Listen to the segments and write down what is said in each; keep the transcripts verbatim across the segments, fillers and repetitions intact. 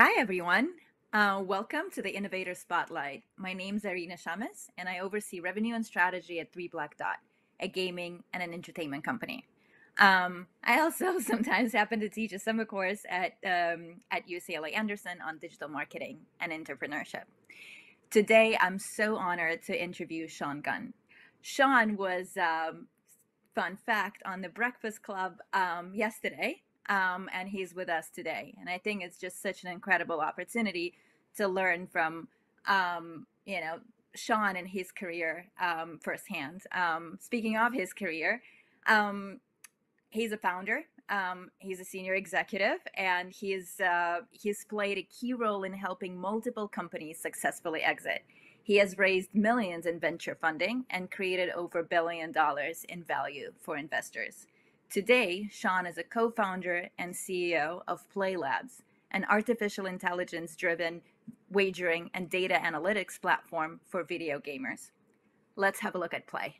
Hi, everyone. Uh, welcome to the Innovator Spotlight. My name's Irina Shames, and I oversee revenue and strategy at three black dot, a gaming and an entertainment company. Um, I also sometimes happen to teach a summer course at, um, at U C L A Anderson on digital marketing and entrepreneurship. Today, I'm so honored to interview Sean Gunn. Sean was, um, fun fact, on the Breakfast Club um, yesterday. Um, and he's with us today. And I think it's just such an incredible opportunity to learn from, um, you know, Sean and his career um, firsthand. Um, speaking of his career, um, he's a founder, um, he's a senior executive, and he's, uh, he's played a key role in helping multiple companies successfully exit. He has raised millions in venture funding and created over a billion dollars in value for investors. Today, Sean is a co-founder and C E O of PLLAY, an artificial intelligence-driven wagering and data analytics platform for video gamers. Let's have a look at PLLAY.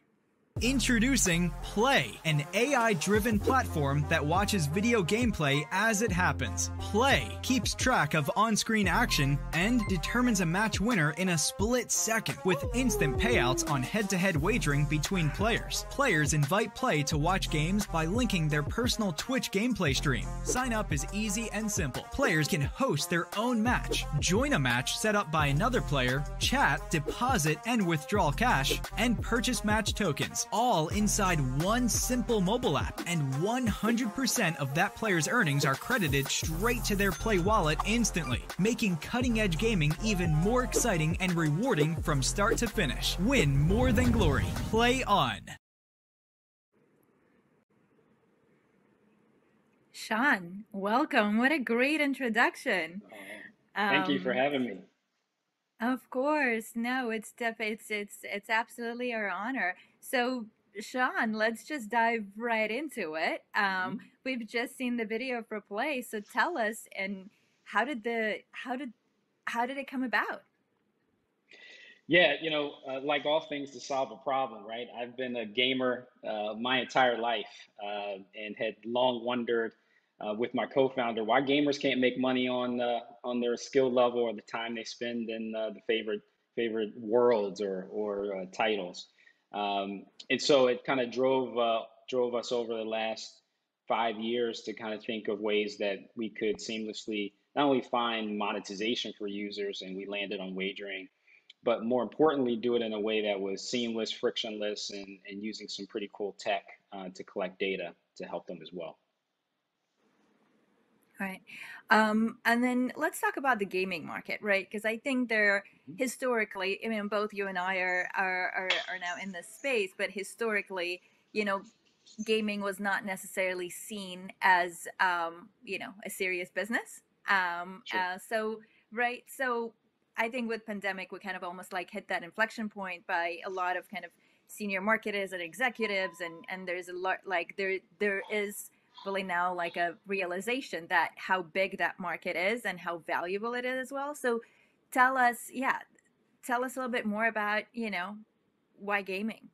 Introducing PLLAY, an A I-driven platform that watches video gameplay as it happens. PLLAY keeps track of on-screen action and determines a match winner in a split second with instant payouts on head-to-head wagering between players. Players invite PLLAY to watch games by linking their personal Twitch gameplay stream. Sign up is easy and simple. Players can host their own match, join a match set up by another player, chat, deposit and withdraw cash, and purchase match tokens. All inside one simple mobile app, and one hundred percent of that player's earnings are credited straight to their PLLAY wallet instantly, making cutting-edge gaming even more exciting and rewarding from start to finish. Win more than glory. PLLAY on. Sean, welcome. What a great introduction. Oh, thank um, you for having me. Of course. No, it's def- it's it's it's absolutely our honor. So, Sean, let's just dive right into it. Um, mm-hmm. We've just seen the video for PLLAY, so tell us, and how did the how did how did it come about? Yeah, you know, uh, like all things, to solve a problem, right? I've been a gamer uh, my entire life, uh, and had long wondered uh, with my co-founder why gamers can't make money on uh, on their skill level or the time they spend in uh, the favorite favorite worlds or or uh, titles. Um, and so it kind of drove, uh, drove us over the last five years to kind of think of ways that we could seamlessly not only find monetization for users, and we landed on wagering, but more importantly, do it in a way that was seamless, frictionless, and, and using some pretty cool tech uh, to collect data to help them as well. All right. Um, and then let's talk about the gaming market, right? Because I think there, historically, I mean, both you and I are, are, are, are now in this space, but historically, you know, gaming was not necessarily seen as, um, you know, a serious business. Um, sure. uh, so, right. So I think with pandemic, we kind of almost like hit that inflection point by a lot of kind of senior marketers and executives. And, and there's a lot, like there, there is really now like a realization that how big that market is and how valuable it is as well. So tell us, yeah, tell us a little bit more about, you know, why gaming?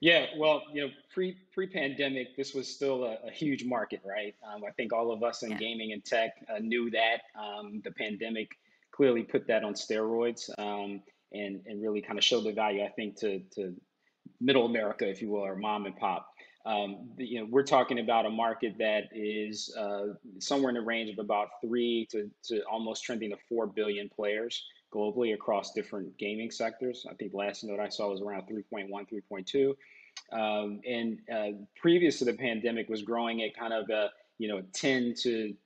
Yeah, well, you know, pre, pre-pandemic, this was still a, a huge market, right? Um, I think all of us in yeah. gaming and tech uh, knew that. Um, the pandemic clearly put that on steroids, um, and, and really kind of showed the value, I think, to, to middle America, if you will, or mom and pop. Um, you know, we're talking about a market that is uh, somewhere in the range of about three to, to almost trending to four billion players globally across different gaming sectors. I think last note I saw was around three point one, three point two. Um, and uh, previous to the pandemic was growing at kind of a, you know, ten to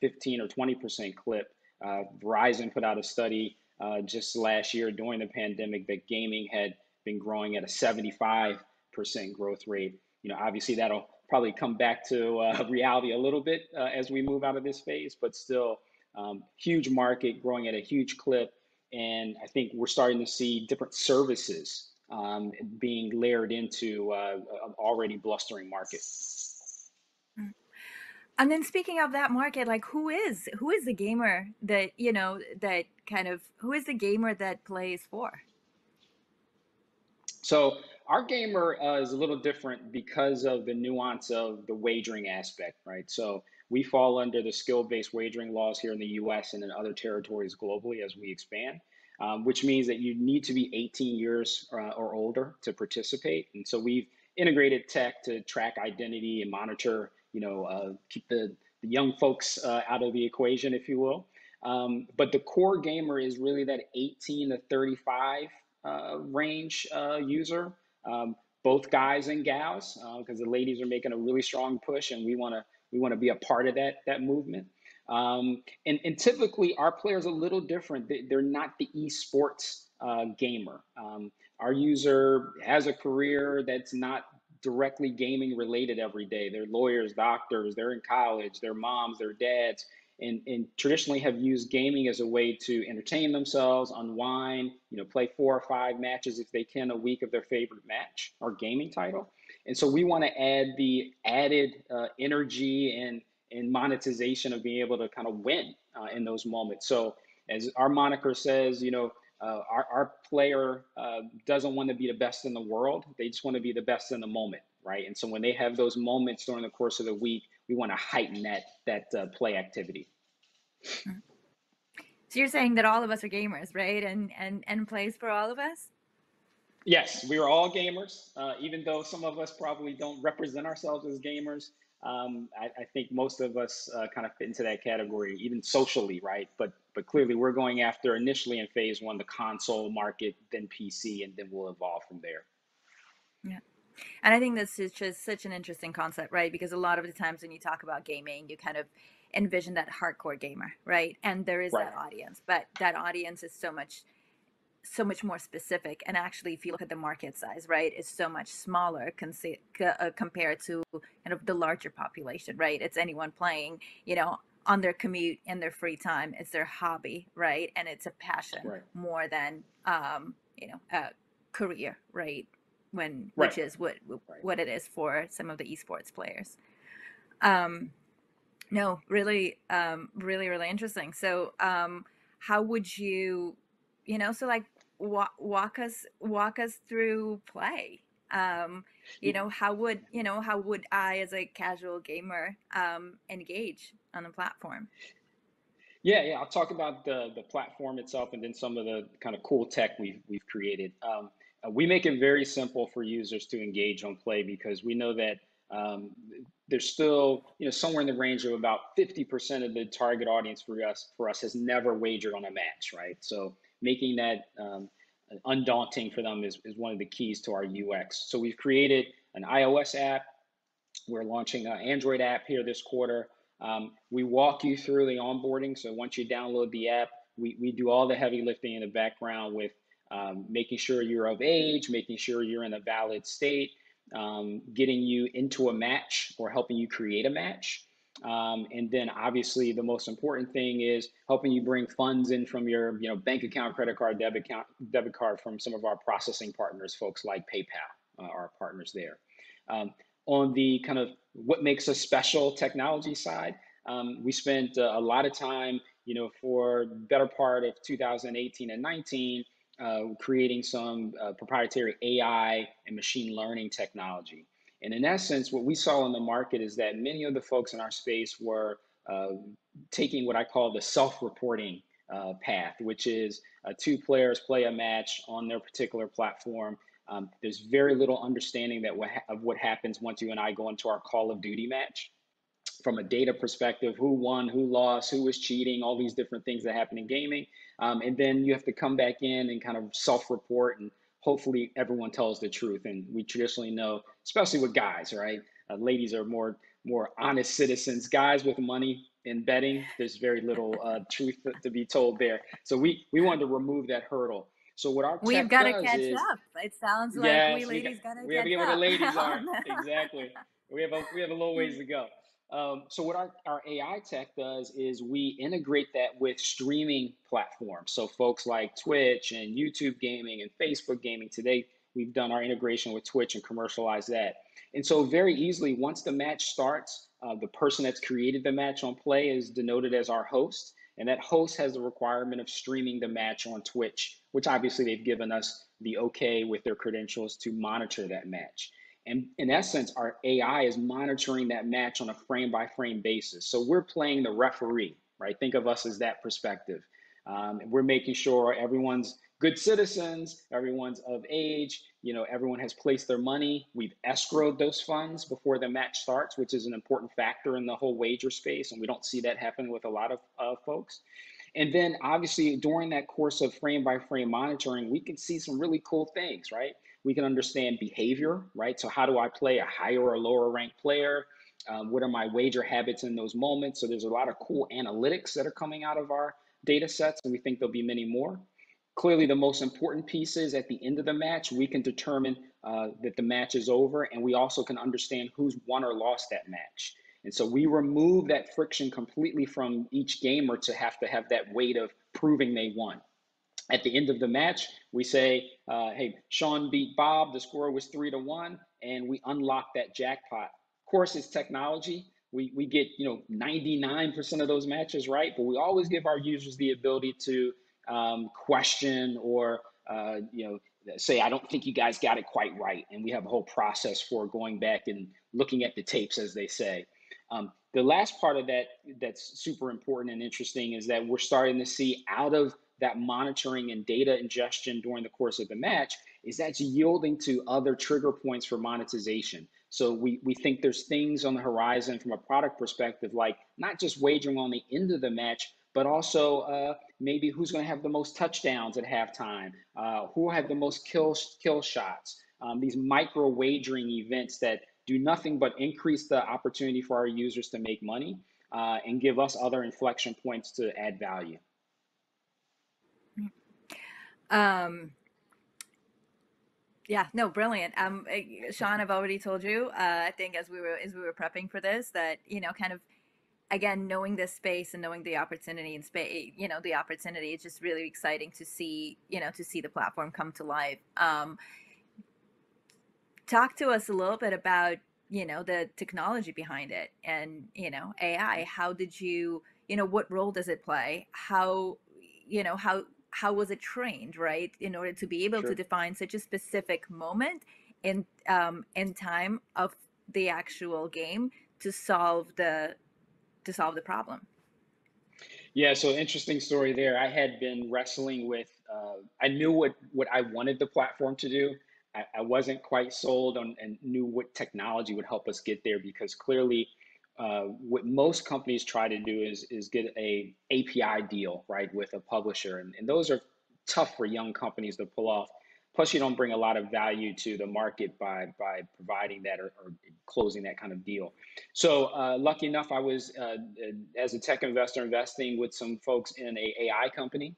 fifteen or twenty percent clip. Uh, Verizon put out a study uh, just last year during the pandemic that gaming had been growing at a seventy-five percent growth rate. You know, obviously that'll probably come back to uh, reality a little bit uh, as we move out of this phase, but still um, huge market growing at a huge clip. And I think we're starting to see different services um, being layered into uh, an already blustering market. And then speaking of that market, like who is, who is the gamer that, you know, that kind of, who is the gamer that plays for? So our gamer uh, is a little different because of the nuance of the wagering aspect, right? So We fall under the skill-based wagering laws here in the U S and in other territories globally as we expand, um, which means that you need to be eighteen years uh, or older to participate. And so we've integrated tech to track identity and monitor, you know, uh, keep the, the young folks uh, out of the equation, if you will. Um, but the core gamer is really that eighteen to thirty-five uh, range uh, user, um, both guys and gals, because uh, the ladies are making a really strong push, and we want to we want to be a part of that that movement. Um, and, and typically, our players are a little different. They're not the esports uh, gamer. Um, our user has a career that's not directly gaming related every day. They're lawyers, doctors. They're in college. They're moms. They're dads. And, and traditionally have used gaming as a way to entertain themselves, unwind, you know, play four or five matches if they can a week of their favorite match or gaming title. And so we want to add the added uh, energy and, and monetization of being able to kind of win uh, in those moments. So as our moniker says, you know, uh, our, our player uh, doesn't want to be the best in the world. They just want to be the best in the moment, right? And so when they have those moments during the course of the week, we want to heighten that that uh, play activity. So you're saying that all of us are gamers, right? And and and plays for all of us? Yes, we are all gamers, uh, even though some of us probably don't represent ourselves as gamers. Um, I, I think most of us uh, kind of fit into that category, even socially, right? But but clearly we're going after initially in phase one, the console market, then P C, and then we'll evolve from there. Yeah. And I think this is just such an interesting concept, right? Because a lot of the times when you talk about gaming, you kind of envision that hardcore gamer, right? And there is right. that audience, but that audience is so much, so much more specific. And actually, if you look at the market size, right, it's so much smaller con- uh, compared to kind of the larger population, right? It's anyone playing, you know, on their commute, in their free time. It's their hobby, right? And it's a passion right. more than, um, you know, a career, right? When right. which is what what it is for some of the esports players. Um, no, really, um, really, really interesting. So, um, how would you, you know, so like wa- walk us walk us through play. Um, you know, how would you know how would I, as a casual gamer, um, engage on the platform? Yeah, yeah, I'll talk about the the platform itself, and then some of the kind of cool tech we've we've created. Um, Uh, we make it very simple for users to engage on Play because we know that um, there's still, you know, somewhere in the range of about fifty percent of the target audience for us for us has never wagered on a match, right? So making that um, undaunting for them is, is one of the keys to our U X. So we've created an iOS app. We're launching an Android app here this quarter. Um, we walk you through the onboarding. So once you download the app, we, we do all the heavy lifting in the background with Um, making sure you're of age, making sure you're in a valid state, um, getting you into a match or helping you create a match. Um, and then obviously the most important thing is helping you bring funds in from your you know, bank account, credit card, debit account, debit card from some of our processing partners, folks like PayPal, uh, our partners there. Um, on the kind of what makes us special technology side, um, we spent a, a lot of time, you know, for the better part of two thousand eighteen and nineteen, Uh, creating some uh, proprietary A I and machine learning technology. And in essence, what we saw in the market is that many of the folks in our space were uh, taking what I call the self-reporting uh, path, which is uh, two players play a match on their particular platform. Um, there's very little understanding that what ha- of what happens once you and I go into our Call of Duty match. From a data perspective, who won, who lost, who was cheating, all these different things that happen in gaming. Um, and then you have to come back in and kind of self-report, and hopefully everyone tells the truth. And we traditionally know, especially with guys, right? Uh, ladies are more more honest citizens. Guys with money and betting, there's very little uh, truth to be told there. So we, we wanted to remove that hurdle. So what our we've got to catch is, up. It sounds like yes, we ladies got to catch up. We have to get where the ladies are. Exactly. We have a we have a little ways to go. Um, so what our, our A I tech does is we integrate that with streaming platforms. So folks like Twitch and YouTube Gaming and Facebook Gaming. Today, we've done our integration with Twitch and commercialized that. And so very easily, once the match starts, uh, the person that's created the match on Play is denoted as our host. And that host has the requirement of streaming the match on Twitch, which obviously they've given us the okay with their credentials to monitor that match. And in essence, our A I is monitoring that match on a frame by frame basis. So we're playing the referee, right? Think of us as that perspective. Um, we're making sure everyone's good citizens, everyone's of age, you know, everyone has placed their money. We've escrowed those funds before the match starts, which is an important factor in the whole wager space. And we don't see that happening with a lot of uh, folks. And then obviously during that course of frame by frame monitoring, we can see some really cool things, right? We can understand behavior, right? So how do I play a higher or lower ranked player? Um, what are my wager habits in those moments? So there's a lot of cool analytics that are coming out of our data sets, and we think there'll be many more. Clearly, the most important piece is at the end of the match, we can determine uh, that the match is over, and we also can understand who's won or lost that match. And so we remove that friction completely from each gamer to have to have that weight of proving they won. At the end of the match, we say, uh, hey, Sean beat Bob, the score was three to one, and we unlock that jackpot. Of course, it's technology. We, we get, you know, ninety-nine percent of those matches right, but we always give our users the ability to Um, question or, uh, you know, say, I don't think you guys got it quite right. And we have a whole process for going back and looking at the tapes, as they say. Um, the last part of that that's super important and interesting is that we're starting to see out of that monitoring and data ingestion during the course of the match is that's yielding to other trigger points for monetization. So we, we think there's things on the horizon from a product perspective, like not just wagering on the end of the match, but also uh, maybe who's going to have the most touchdowns at halftime, uh, who will have the most kill, kill shots, um, these micro wagering events that do nothing but increase the opportunity for our users to make money uh, and give us other inflection points to add value. Um. Yeah, no, brilliant. Um, Sean, I've already told you, uh, I think as we were as we were prepping for this, that, you know, kind of, again, knowing this space and knowing the opportunity in space, you know, the opportunity, it's just really exciting to see, you know, to see the platform come to life. Um, talk to us a little bit about, you know, the technology behind it and, you know, A I. How did you, you know, what role does it play? How, you know, how, how was it trained, right? In order to be able sure. to define such a specific moment in, um, in time of the actual game to solve the, to solve the problem. Yeah, so interesting story there. I had been wrestling with, uh, I knew what, what I wanted the platform to do. I, I wasn't quite sold on and knew what technology would help us get there, because clearly uh, what most companies try to do is, is get a API deal, right, with a publisher. And, and those are tough for young companies to pull off. Plus, you don't bring a lot of value to the market by by providing that or, or closing that kind of deal. So uh, lucky enough, I was, uh, as a tech investor, investing with some folks in an A I company.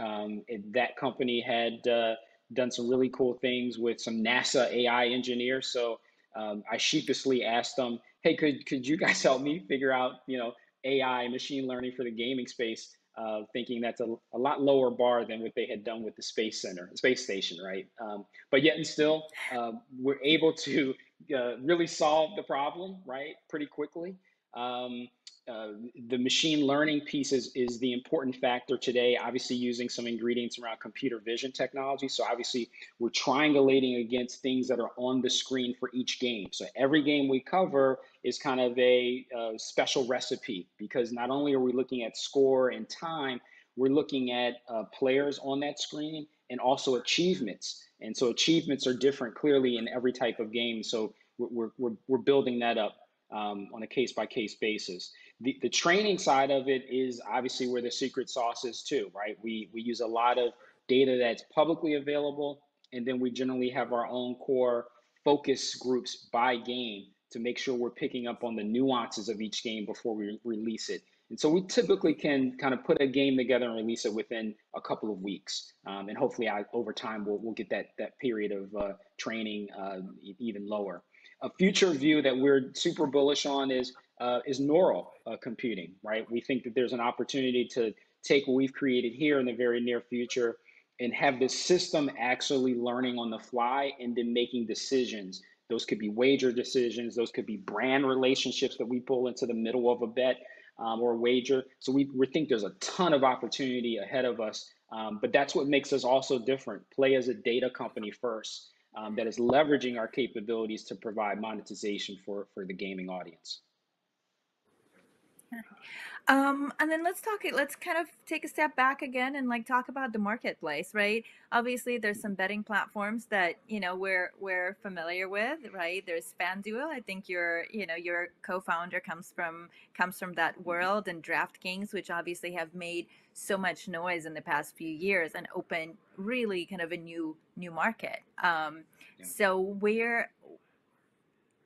Um, that company had uh, done some really cool things with some NASA A I engineers. So um, I sheepishly asked them, hey, could, could you guys help me figure out, you know, A I, machine learning for the gaming space? Uh, thinking that's a, a lot lower bar than what they had done with the space center, space station, right? Um, but yet and still, uh, we're able to uh, really solve the problem, right, pretty quickly. Um, uh, the machine learning piece is, is the important factor today, obviously using some ingredients around computer vision technology. So obviously we're triangulating against things that are on the screen for each game. So every game we cover is kind of a uh, special recipe, because not only are we looking at score and time, we're looking at uh, players on that screen and also achievements. And so achievements are different clearly in every type of game. So we're, we're, we're building that up. Um, on a case-by-case basis. The, the training side of it is obviously where the secret sauce is too, right? We, we use a lot of data that's publicly available, and then we generally have our own core focus groups by game to make sure we're picking up on the nuances of each game before we release it. And so we typically can kind of put a game together and release it within a couple of weeks. Um, and hopefully I, over time, we'll, we'll get that, that period of uh, training uh, even lower. A future view that we're super bullish on is uh, is neural uh, computing, right? We think that there's an opportunity to take what we've created here in the very near future and have the system actually learning on the fly and then making decisions. Those could be wager decisions. Those could be brand relationships that we pull into the middle of a bet um, or wager. So we, we think there's a ton of opportunity ahead of us, um, but that's what makes us also different. Play as a data company first. um, that is leveraging our capabilities to provide monetization for, for the gaming audience. Um, and then let's talk, let's kind of take a step back again and like talk about the marketplace, right? Obviously there's some betting platforms that, you know, we're, we're familiar with, right? There's FanDuel. I think your, you know, your co-founder comes from, comes from that world, and DraftKings, which obviously have made so much noise in the past few years and open really kind of a new, new market. Um, yeah. So where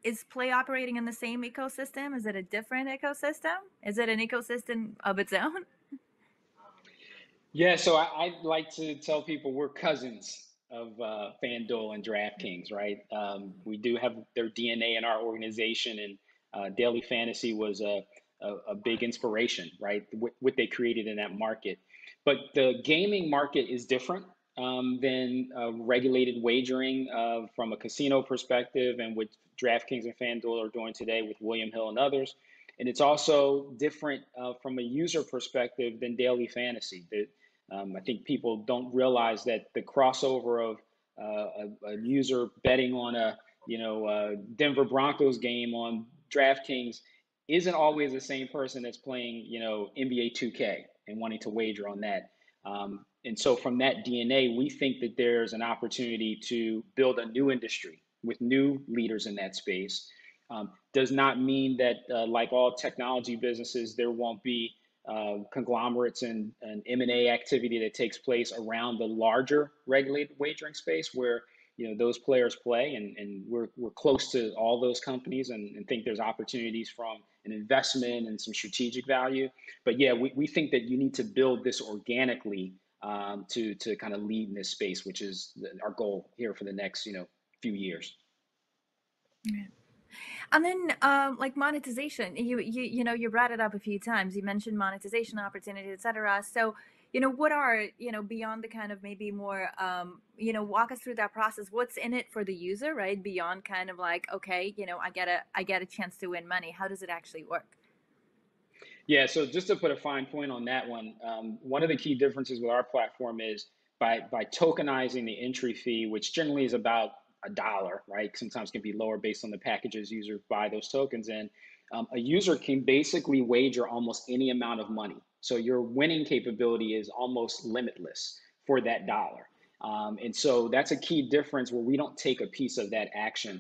is Play operating in the same ecosystem? Is it a different ecosystem? Is it an ecosystem of its own? Yeah, so I, I like to tell people we're cousins of uh, FanDuel and DraftKings, right? Um, we do have their D N A in our organization, and uh, Daily Fantasy was a, a, a big inspiration, right? What, what they created in that market. But the gaming market is different Um, than uh, regulated wagering uh, from a casino perspective, and what DraftKings and FanDuel are doing today with William Hill and others. And it's also different uh, from a user perspective than Daily Fantasy. That, um, I think people don't realize that the crossover of uh, a, a user betting on a you know uh, Denver Broncos game on DraftKings isn't always the same person that's playing you know N B A two K and wanting to wager on that. Um, And so from that D N A, we think that there's an opportunity to build a new industry with new leaders in that space. Um, does not mean that uh, like all technology businesses, there won't be uh, conglomerates and, and M and A activity that takes place around the larger regulated wagering space where you know those players play, and, and we're, we're close to all those companies and, and think there's opportunities from an investment and some strategic value. But yeah, we, we think that you need to build this organically Um, to to kind of lead in this space, which is the, our goal here for the next you know few years. Yeah. And then um, like monetization, you you you know you brought it up a few times. You mentioned monetization opportunities, et cetera. So you know what are you know beyond the kind of maybe more um, you know walk us through that process. What's in it for the user, right? Beyond kind of like okay, you know I get a I get a chance to win money. How does it actually work? Yeah, so just to put a fine point on that one, um, one of the key differences with our platform is by by tokenizing the entry fee, which generally is about a dollar, right? Sometimes can be lower based on the packages users buy those tokens in. Um, a user can basically wager almost any amount of money. So your winning capability is almost limitless for that dollar. Um, and so that's a key difference where we don't take a piece of that action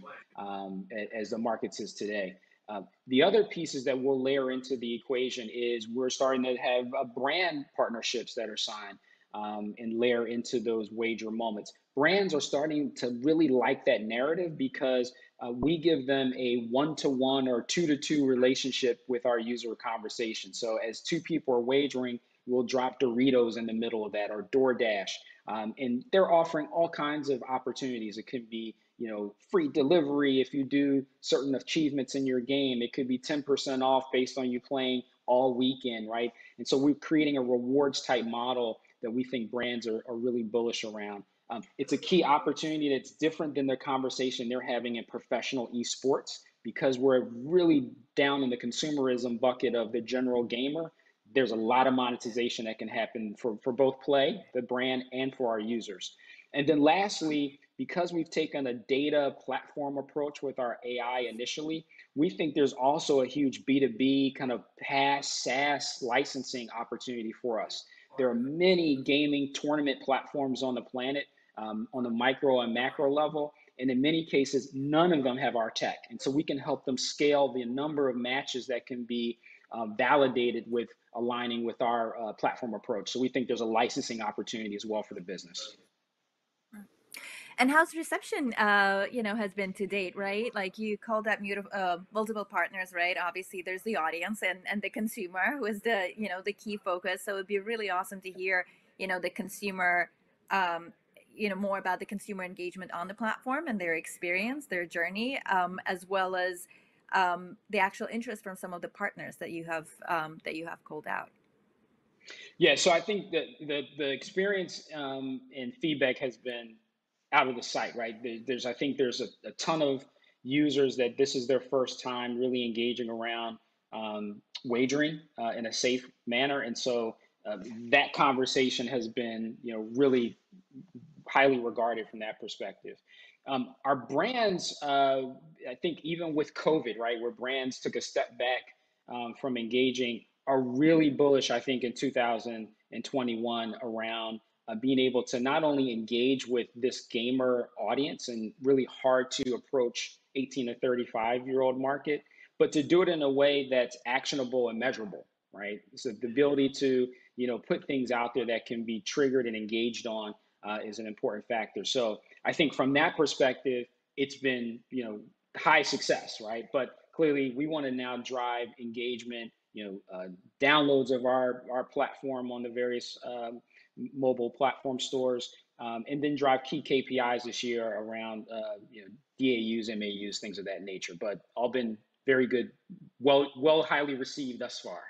um, as the market is today. Uh, the other pieces that we'll layer into the equation is we're starting to have uh, brand partnerships that are signed um, and layer into those wager moments. Brands are starting to really like that narrative because uh, we give them a one-to-one or two-to-two relationship with our user conversation. So as two people are wagering, we'll drop Doritos in the middle of that or DoorDash. Um, and they're offering all kinds of opportunities. It could be you know, free delivery if you do certain achievements in your game. It could be ten percent off based on you playing all weekend, right? And so we're creating a rewards type model that we think brands are, are really bullish around. Um, it's a key opportunity that's different than the conversation they're having in professional esports, because we're really down in the consumerism bucket of the general gamer. There's a lot of monetization that can happen for, for both Play, the brand, and for our users. And then lastly, because we've taken a data platform approach with our A I initially, we think there's also a huge B two B kind of PaaS, SaaS licensing opportunity for us. There are many gaming tournament platforms on the planet um, on the micro and macro level. And in many cases, none of them have our tech. And so we can help them scale the number of matches that can be uh, validated with aligning with our uh, platform approach. So we think there's a licensing opportunity as well for the business. And how's reception, uh, you know, has been to date, right? Like you called out uh, multiple partners, right? Obviously, there's the audience and, and the consumer who is the, you know, the key focus. So it'd be really awesome to hear, you know, the consumer, um, you know, more about the consumer engagement on the platform and their experience, their journey, um, as well as um, the actual interest from some of the partners that you have um, that you have called out. Yeah, so I think that the, the experience um, and feedback has been out of the site, right? There's, I think there's a, a ton of users that this is their first time really engaging around um, wagering uh, in a safe manner. And so uh, that conversation has been, you know, really highly regarded from that perspective. Um, our brands, uh, I think even with COVID, right, where brands took a step back um, from engaging, are really bullish, I think, in two thousand twenty-one around uh, being able to not only engage with this gamer audience and really hard to approach eighteen to thirty-five year old market, but to do it in a way that's actionable and measurable, right? So the ability to, you know, put things out there that can be triggered and engaged on uh, is an important factor. So I think from that perspective, it's been, you know, high success, right? But clearly we want to now drive engagement, you know, uh, downloads of our, our platform on the various um, mobile platform stores, um, and then drive key K P Is this year around, uh, you know, D A Us, M A Us, things of that nature, but all been very good, well, well, highly received thus far.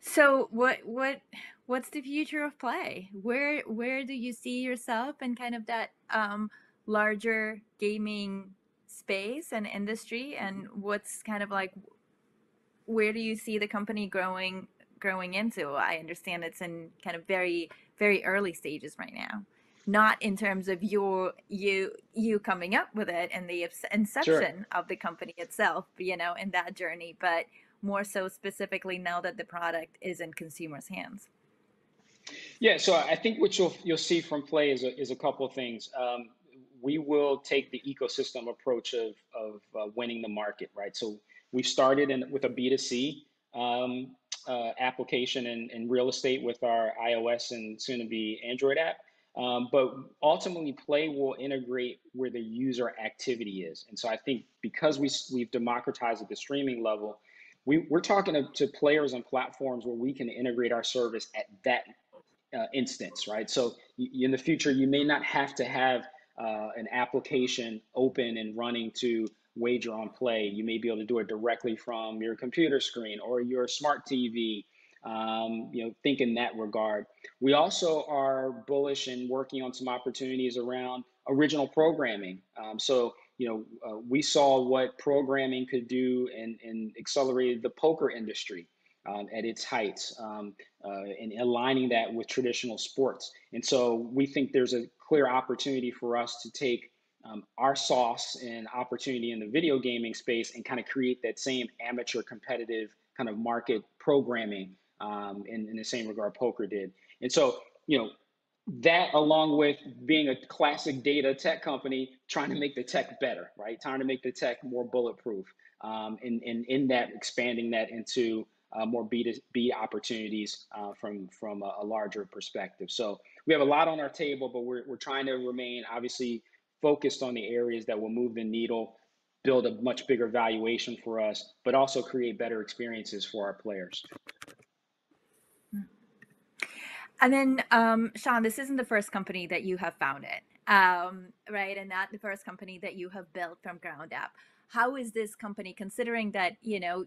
So what, what, what's the future of Play? Where, where do you see yourself in kind of that um, larger gaming space and industry, and what's kind of like, where do you see the company growing, growing into? I understand it's in kind of very, very early stages right now, not in terms of your, you, you coming up with it and the inception sure. of the company itself, you know, in that journey, but more so specifically now that the product is in consumers' hands? Yeah, so I think what you'll, you'll see from Play is a, is a couple of things. Um, we will take the ecosystem approach of, of uh, winning the market, right? So we've started in, with a B two C um, uh, application in, in real estate with our iOS and soon to be Android app. Um, but ultimately, Play will integrate where the user activity is. And so I think because we, we've democratized at the streaming level, We, we're talking to, to players and platforms where we can integrate our service at that uh, instance, right? So you, in the future, you may not have to have uh, an application open and running to wager on Play. You may be able to do it directly from your computer screen or your smart T V, um, you know, think in that regard. We also are bullish and working on some opportunities around original programming. Um, so you know, uh, we saw what programming could do and, and accelerated the poker industry um, at its heights um, uh, and aligning that with traditional sports. And so we think there's a clear opportunity for us to take um, our sauce and opportunity in the video gaming space and kind of create that same amateur competitive kind of market programming um, in, in the same regard poker did. And so, you know, that along with being a classic data tech company, trying to make the tech better, right? Trying to make the tech more bulletproof, um, and, and in that expanding that into uh, more B two B opportunities uh, from from a, a larger perspective. So we have a lot on our table, but we're, we're trying to remain obviously focused on the areas that will move the needle, build a much bigger valuation for us, but also create better experiences for our players. And then, um, Sean, this isn't the first company that you have founded, um, right? And not the first company that you have built from ground up. How is this company, considering that, you know,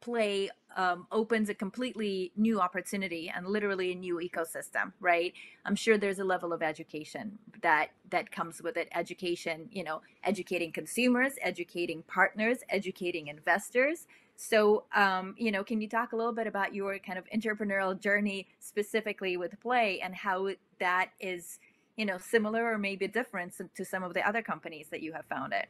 Play um, opens a completely new opportunity and literally a new ecosystem, right? I'm sure there's a level of education that that comes with it. Education, you know, educating consumers, educating partners, educating investors. So, um, you know, can you talk a little bit about your kind of entrepreneurial journey specifically with Play and how that is, you know, similar or maybe different to some of the other companies that you have founded?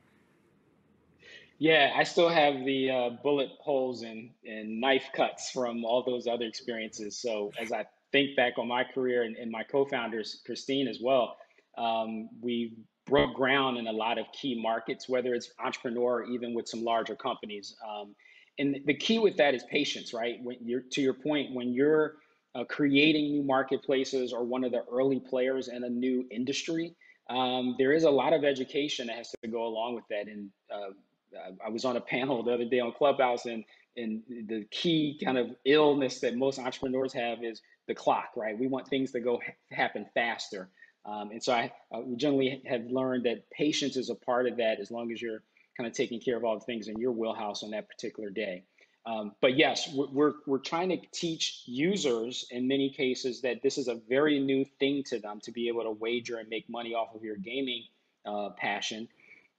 Yeah, I still have the uh, bullet holes and, and knife cuts from all those other experiences. So as I think back on my career and, and my co-founders, Christine as well, um, we broke ground in a lot of key markets, whether it's entrepreneur or even with some larger companies. Um, and the key with that is patience, right? When you're, to your point, when you're uh, creating new marketplaces or one of the early players in a new industry, um, there is a lot of education that has to go along with that. And uh, I was on a panel the other day on Clubhouse, and, and the key kind of illness that most entrepreneurs have is the clock, right? We want things to go ha- happen faster. Um, and so I uh, generally have learned that patience is a part of that as long as you're kind of taking care of all the things in your wheelhouse on that particular day. Um, but yes, we're, we're trying to teach users in many cases that this is a very new thing to them to be able to wager and make money off of your gaming uh, passion.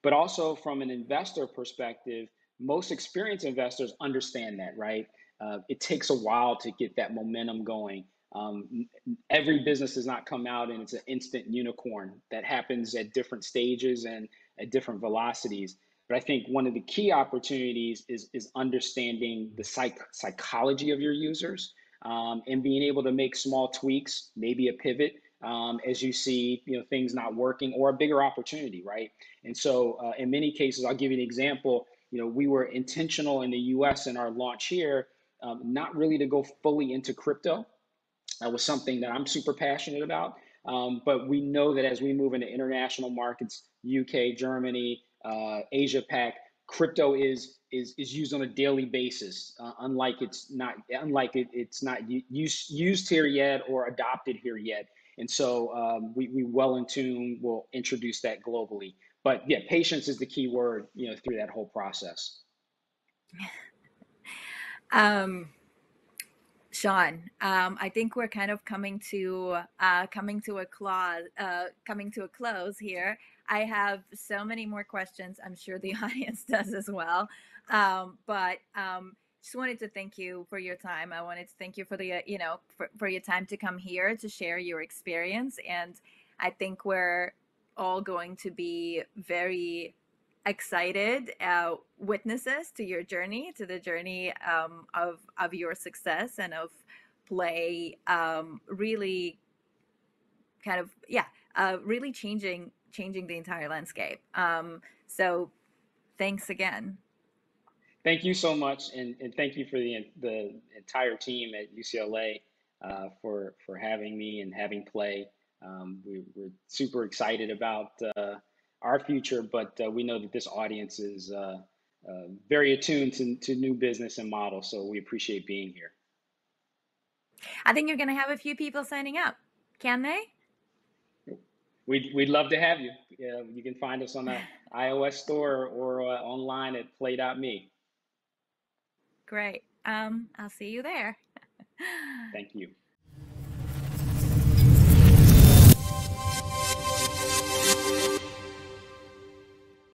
But also from an investor perspective, most experienced investors understand that, right? Uh, it takes a while to get that momentum going. Um, every business does not come out and it's an instant unicorn. That happens at different stages and at different velocities. But I think one of the key opportunities is, is understanding the psych psychology of your users, um, and being able to make small tweaks, maybe a pivot, um, as you see, you know, things not working, or a bigger opportunity, right? And so uh, in many cases, I'll give you an example. You know, we were intentional in the U S in our launch here, um, not really to go fully into crypto. That was something that I'm super passionate about. Um, but we know that as we move into international markets, U K, Germany, uh, Asia Pac, crypto is is is used on a daily basis. Uh, unlike it's not unlike it, it's not used used here yet or adopted here yet. And so um, we we well in tune will introduce that globally. But yeah, patience is the key word, you know, through that whole process. um. Sean, um, I think we're kind of coming to uh, coming to a close, uh, coming to a close here. I have so many more questions. I'm sure the audience does as well. Um, but um, just wanted to thank you for your time. I wanted to thank you for the uh, you know for, for your time to come here to share your experience. And I think we're all going to be very excited uh, witnesses to your journey, to the journey um, of of your success and of Play, um, really kind of yeah, uh, really changing changing the entire landscape. Um, so, thanks again. Thank you so much, and, and thank you for the the entire team at U C L A uh, for for having me and having Play. Um, we, we're super excited about Uh, our future, but uh, we know that this audience is uh, uh, very attuned to, to new business and models. So we appreciate being here. I think you're going to have a few people signing up. Can they? We'd, we'd love to have you. Uh, you can find us on the iOS store or uh, online at play dot me. Great. Um, I'll see you there. Thank you.